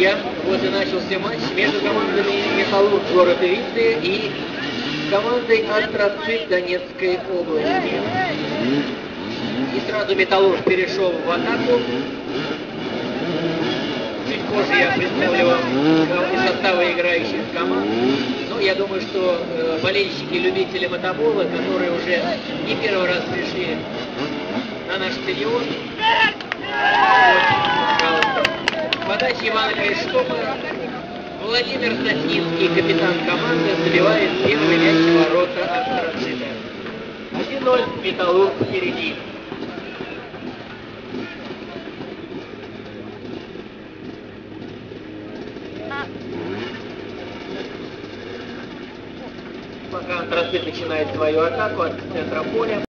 друзья, вот и начался матч между командами «Михалур» Жора-Певицы и командой «Антрацит» Донецкой области. И сразу «Металлург» перешел в атаку. Чуть позже я представлю вам составы играющих команд. Но я думаю, что болельщики-любители мотобола, которые уже не первый раз пришли на наш стадион, подача Ивана Крыштопа. Владимир Сосинский, капитан команды, забивает первый мяч в ворота Антрацита. 1-0 «Металлург» впереди. Пока Антрацит начинает свою атаку от центра поля.